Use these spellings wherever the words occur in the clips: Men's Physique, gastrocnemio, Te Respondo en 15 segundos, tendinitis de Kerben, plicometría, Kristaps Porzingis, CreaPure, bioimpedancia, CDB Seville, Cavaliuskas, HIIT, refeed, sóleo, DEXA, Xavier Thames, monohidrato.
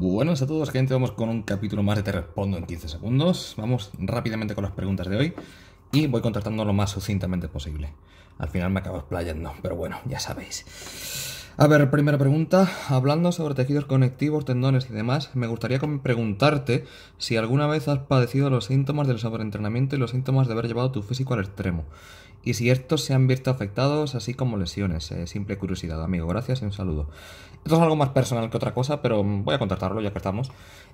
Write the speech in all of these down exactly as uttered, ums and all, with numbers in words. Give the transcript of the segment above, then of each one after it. Buenas a todos, gente, vamos con un capítulo más de Te Respondo en quince segundos. Vamos rápidamente con las preguntas de hoy y voy contestando lo más sucintamente posible. Al final me acabo explayando, pero bueno, ya sabéis. A ver, primera pregunta, hablando sobre tejidos conectivos, tendones y demás, me gustaría preguntarte si alguna vez has padecido los síntomas del sobreentrenamiento y los síntomas de haber llevado tu físico al extremo, y si estos se han visto afectados, así como lesiones. Eh, simple curiosidad, amigo. Gracias y un saludo. Esto es algo más personal que otra cosa, pero voy a contactarlo ya que estamos.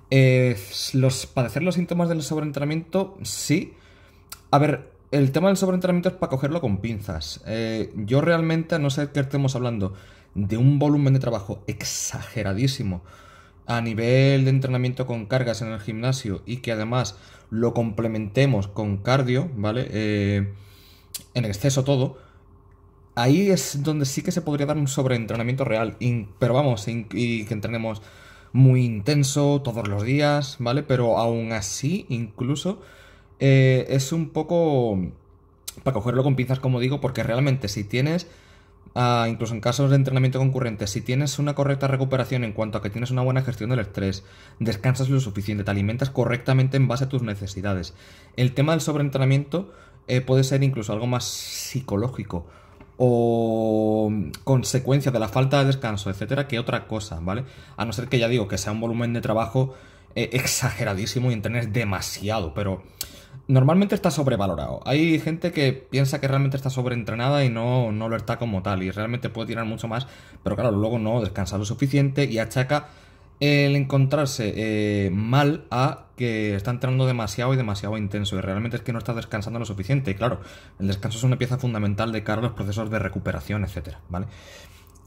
Eh, los, padecer los síntomas del sobreentrenamiento, sí. A ver, el tema del sobreentrenamiento es para cogerlo con pinzas. Eh, yo realmente, a no ser que estemos hablando de un volumen de trabajo exageradísimo a nivel de entrenamiento con cargas en el gimnasio y que además lo complementemos con cardio, ¿vale? Eh... en exceso todo, ahí es donde sí que se podría dar un sobreentrenamiento real, in, pero vamos, in, y que entrenemos muy intenso todos los días, ¿vale? Pero aún así, incluso, eh, es un poco para cogerlo con pinzas, como digo, porque realmente si tienes, ah, incluso en casos de entrenamiento concurrente, si tienes una correcta recuperación en cuanto a que tienes una buena gestión del estrés, descansas lo suficiente, te alimentas correctamente en base a tus necesidades. El tema del sobreentrenamiento Eh, puede ser incluso algo más psicológico o consecuencia de la falta de descanso, etcétera, que otra cosa, ¿vale? A no ser que, ya digo, que sea un volumen de trabajo eh, exageradísimo y entrenes demasiado, pero normalmente está sobrevalorado. Hay gente que piensa que realmente está sobreentrenada y no, no lo está como tal, y realmente puede tirar mucho más, pero claro, luego no descansa lo suficiente y achaca el encontrarse eh, mal a que está entrenando demasiado y demasiado intenso, y realmente es que no está descansando lo suficiente. Y claro, el descanso es una pieza fundamental de cara a los procesos de recuperación, etcétera, ¿vale?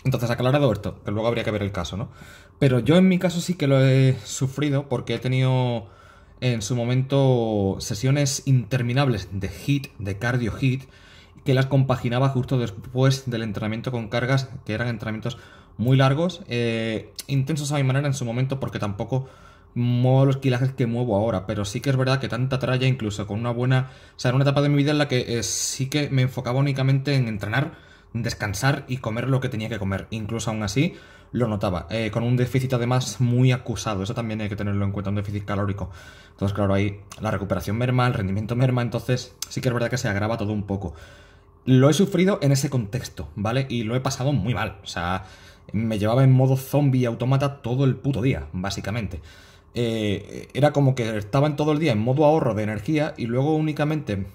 Entonces, aclarado esto, que luego habría que ver el caso, ¿no? Pero yo en mi caso sí que lo he sufrido porque he tenido en su momento sesiones interminables de HIIT, de cardio HIIT, que las compaginaba justo después del entrenamiento con cargas, que eran entrenamientos muy largos, eh, intensos a mi manera en su momento, porque tampoco muevo los kilajes que muevo ahora, pero sí que es verdad que tanta tralla, incluso con una buena... O sea, era una etapa de mi vida en la que eh, sí que me enfocaba únicamente en entrenar, descansar y comer lo que tenía que comer. Incluso aún así lo notaba, eh, con un déficit además muy acusado. Eso también hay que tenerlo en cuenta, un déficit calórico. Entonces, claro, ahí la recuperación merma, el rendimiento merma, entonces sí que es verdad que se agrava todo un poco. Lo he sufrido en ese contexto, ¿vale? Y lo he pasado muy mal, o sea... Me llevaba en modo zombie automata todo el puto día, básicamente. Eh, era como que estaba en todo el día en modo ahorro de energía y luego únicamente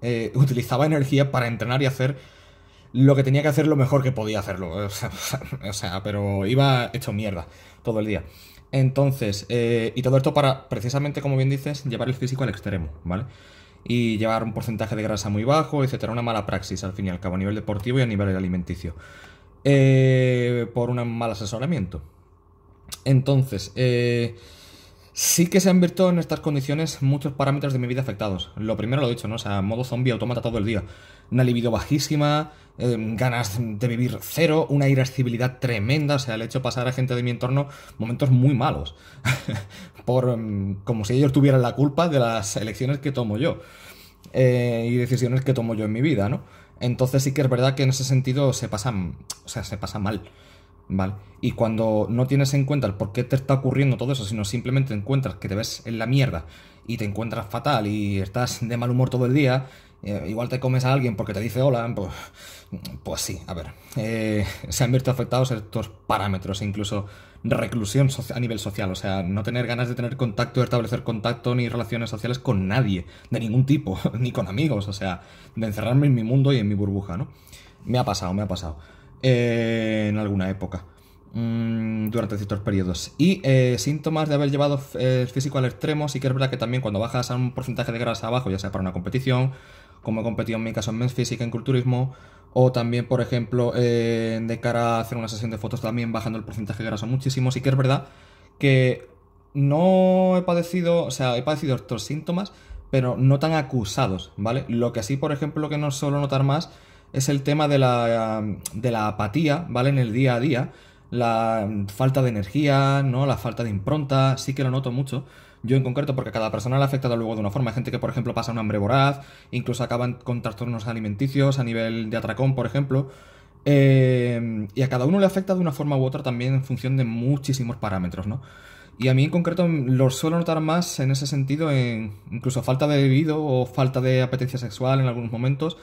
eh, utilizaba energía para entrenar y hacer lo que tenía que hacer lo mejor que podía hacerlo. O sea, o sea pero iba hecho mierda todo el día. Entonces, eh, y todo esto para, precisamente, como bien dices, llevar el físico al extremo, ¿vale? Y llevar un porcentaje de grasa muy bajo, etcétera. Una mala praxis, al fin y al cabo, a nivel deportivo y a nivel alimenticio. Eh, por un mal asesoramiento. Entonces, eh, sí que se han visto en estas condiciones muchos parámetros de mi vida afectados. Lo primero lo he dicho, ¿no? O sea, modo zombie automata todo el día. Una libido bajísima, eh, ganas de vivir cero, una irascibilidad tremenda. O sea, el hecho de pasar a gente de mi entorno momentos muy malos. por, como si ellos tuvieran la culpa de las elecciones que tomo yo. Eh, y decisiones que tomo yo en mi vida, ¿no? Entonces sí que es verdad que en ese sentido se pasa, o sea, se pasa mal, ¿vale? Y cuando no tienes en cuenta el por qué te está ocurriendo todo eso, sino simplemente encuentras que te ves en la mierda y te encuentras fatal y estás de mal humor todo el día, eh, igual te comes a alguien porque te dice hola, pues, pues sí, a ver, eh, se han visto afectados estos parámetros, incluso reclusión a nivel social, o sea, no tener ganas de tener contacto, de establecer contacto ni relaciones sociales con nadie, de ningún tipo, ni con amigos, o sea, de encerrarme en mi mundo y en mi burbuja, ¿no? Me ha pasado, me ha pasado, eh, en alguna época, mmm, durante ciertos periodos. Y eh, síntomas de haber llevado el físico al extremo, sí que es verdad que también cuando bajas a un porcentaje de grasa abajo, ya sea para una competición, como he competido en mi caso en Men's Physique, en culturismo, o también, por ejemplo, eh, de cara a hacer una sesión de fotos también bajando el porcentaje de grasa muchísimo. Sí que es verdad que no he padecido, o sea, he padecido estos síntomas, pero no tan acusados, ¿vale? Lo que sí, por ejemplo, que no suelo notar más es el tema de la, de la apatía, ¿vale? En el día a día, la falta de energía, ¿no? La falta de impronta, sí que lo noto mucho. Yo en concreto, porque a cada persona le ha afectado luego de una forma. Hay gente que, por ejemplo, pasa un hambre voraz, incluso acaban con trastornos alimenticios a nivel de atracón, por ejemplo. Eh, y a cada uno le afecta de una forma u otra también en función de muchísimos parámetros, ¿no? Y a mí en concreto lo suelo notar más en ese sentido, en incluso falta de libido o falta de apetencia sexual en algunos momentos,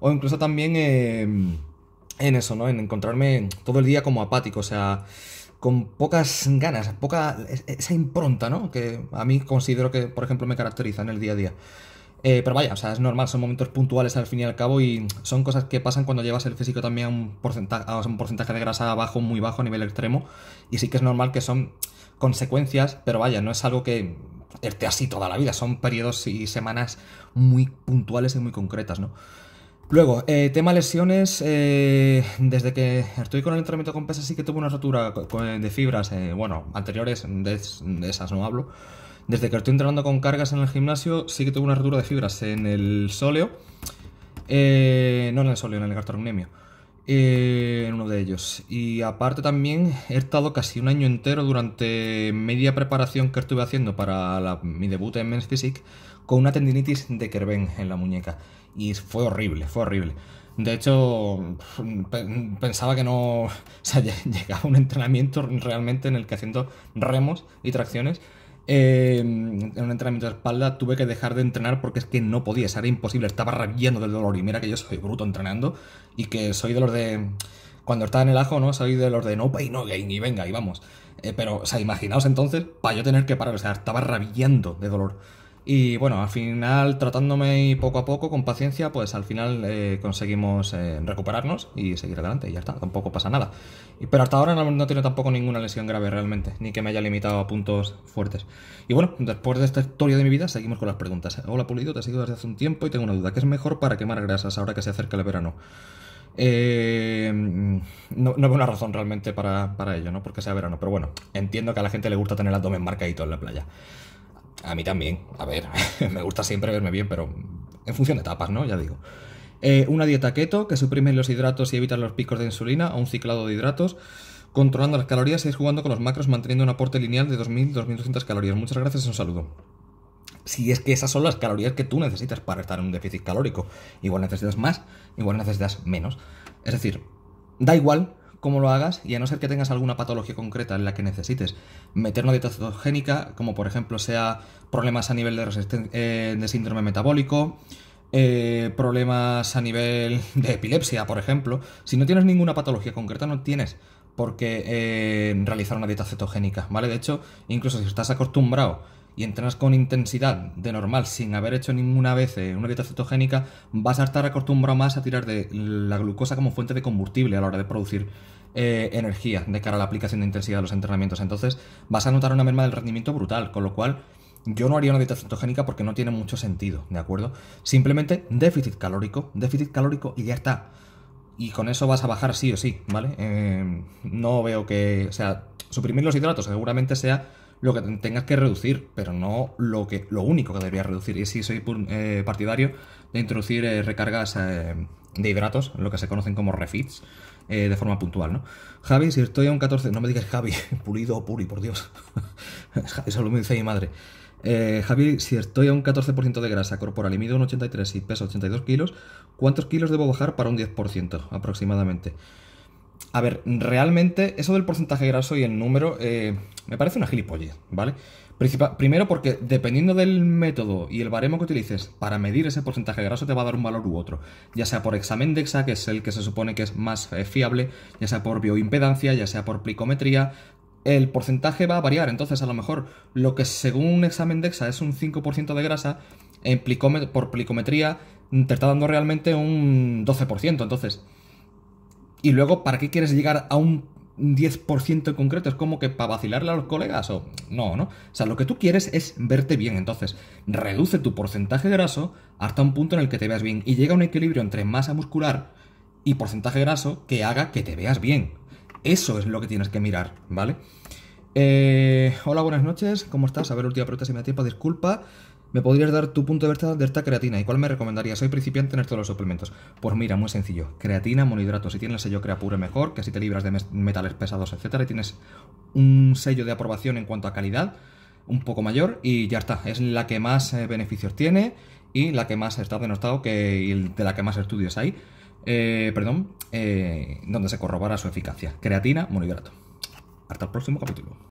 o incluso también eh, en eso, ¿no? En encontrarme todo el día como apático, o sea, con pocas ganas, poca esa impronta, ¿no? Que a mí considero que, por ejemplo, me caracteriza en el día a día. Eh, pero vaya, o sea, es normal, son momentos puntuales al fin y al cabo y son cosas que pasan cuando llevas el físico también a un porcentaje, a un porcentaje de grasa bajo, muy bajo, a nivel extremo, y sí que es normal que son consecuencias, pero vaya, no es algo que esté así toda la vida, son periodos y semanas muy puntuales y muy concretas, ¿no? Luego, eh, tema lesiones, eh, desde que estoy con el entrenamiento con pesas sí que tuve una rotura de fibras, eh, bueno, anteriores, de, de esas no hablo. Desde que estoy entrenando con cargas en el gimnasio, sí que tuve una rotura de fibras en el sóleo. Eh, no en el sóleo, en el gastrocnemio. Eh, en uno de ellos. Y aparte también he estado casi un año entero durante media preparación que estuve haciendo para la, mi debut en Men's Physique con una tendinitis de Kerben en la muñeca. Y fue horrible, fue horrible. De hecho, pensaba que no... O sea, llegaba un entrenamiento realmente en el que haciendo remos y tracciones... Eh, en un entrenamiento de espalda tuve que dejar de entrenar porque es que no podía, era imposible, estaba rabiando del dolor. Y mira que yo soy bruto entrenando y que soy de los de... Cuando estaba en el ajo, ¿no? Soy de los de no pain, no gain, y venga, y vamos. Eh, pero, o sea, imaginaos entonces, para yo tener que parar, o sea, estaba rabiando de dolor. Y bueno, al final, tratándome y poco a poco, con paciencia, pues al final eh, conseguimos eh, recuperarnos y seguir adelante, y ya está, tampoco pasa nada. Pero hasta ahora no, no tiene tampoco ninguna lesión grave realmente, ni que me haya limitado a puntos fuertes. Y bueno, después de esta historia de mi vida, seguimos con las preguntas. Hola Pulido, te sigo desde hace un tiempo y tengo una duda. ¿Qué es mejor para quemar grasas ahora que se acerca el verano? Eh, no, no veo una razón realmente para, para ello, ¿no? Porque sea verano, pero bueno, entiendo que a la gente le gusta tener el abdomen marcadito en la playa. A mí también, a ver, me gusta siempre verme bien, pero en función de etapas, ¿no? Ya digo. Eh, una dieta keto que suprime los hidratos y evita los picos de insulina, o un ciclado de hidratos, controlando las calorías y jugando con los macros, manteniendo un aporte lineal de dos mil a dos mil doscientas calorías. Muchas gracias y un saludo. Si es que esas son las calorías que tú necesitas para estar en un déficit calórico. Igual necesitas más, igual necesitas menos. Es decir, da igual cómo lo hagas, y a no ser que tengas alguna patología concreta en la que necesites meter una dieta cetogénica, como por ejemplo sea problemas a nivel de, resisten eh, de síndrome metabólico, eh, problemas a nivel de epilepsia, por ejemplo. Si no tienes ninguna patología concreta, no tienes por qué eh, realizar una dieta cetogénica, ¿vale? De hecho, incluso si estás acostumbrado y entrenas con intensidad de normal sin haber hecho ninguna vez una dieta cetogénica, vas a estar acostumbrado más a tirar de la glucosa como fuente de combustible a la hora de producir eh, energía de cara a la aplicación de intensidad de los entrenamientos. Entonces vas a notar una merma del rendimiento brutal, con lo cual yo no haría una dieta cetogénica porque no tiene mucho sentido, ¿de acuerdo? Simplemente déficit calórico, déficit calórico y ya está. Y con eso vas a bajar sí o sí, ¿vale? Eh, no veo que... O sea, suprimir los hidratos seguramente sea lo que tengas que reducir, pero no lo que lo único que deberías reducir. Y sí soy eh, partidario de introducir eh, recargas eh, de hidratos, lo que se conocen como refits, eh, de forma puntual, ¿no? Javi, si estoy a un catorce... No me digas Javi, Pulido o Puri, por Dios. Eso lo me dice mi madre. Eh, Javi, si estoy a un catorce por ciento de grasa corporal y mido un ochenta y tres y peso ochenta y dos kilos, ¿cuántos kilos debo bajar para un diez por ciento aproximadamente? A ver, realmente eso del porcentaje graso y el número eh, me parece una gilipollez, ¿vale? Principal, primero porque dependiendo del método y el baremo que utilices para medir ese porcentaje graso te va a dar un valor u otro, ya sea por examen DEXA, que es el que se supone que es más eh, fiable, ya sea por bioimpedancia, ya sea por plicometría. El porcentaje va a variar, entonces a lo mejor lo que según un examen DEXA es un cinco por ciento de grasa, en plicomet- por plicometría te está dando realmente un doce por ciento, entonces... Y luego, ¿para qué quieres llegar a un diez por ciento en concreto? Es como que para vacilarle a los colegas o... No, ¿no? O sea, lo que tú quieres es verte bien. Entonces, reduce tu porcentaje graso hasta un punto en el que te veas bien. Y llega un equilibrio entre masa muscular y porcentaje graso que haga que te veas bien. Eso es lo que tienes que mirar, ¿vale? Eh, hola, buenas noches. ¿Cómo estás? A ver, última pregunta, si me da tiempo, disculpa. ¿Me podrías dar tu punto de vista de esta creatina? ¿Y cuál me recomendarías? Soy principiante en esto de los suplementos. Pues mira, muy sencillo. Creatina, monohidrato. Si tienes el sello CreaPure mejor, que si te libras de metales pesados, etcétera, y tienes un sello de aprobación en cuanto a calidad un poco mayor, y ya está. Es la que más eh, beneficios tiene y la que más está denostado, que, y de la que más estudios hay, eh, perdón, eh, donde se corrobora su eficacia. Creatina, monohidrato. Hasta el próximo capítulo.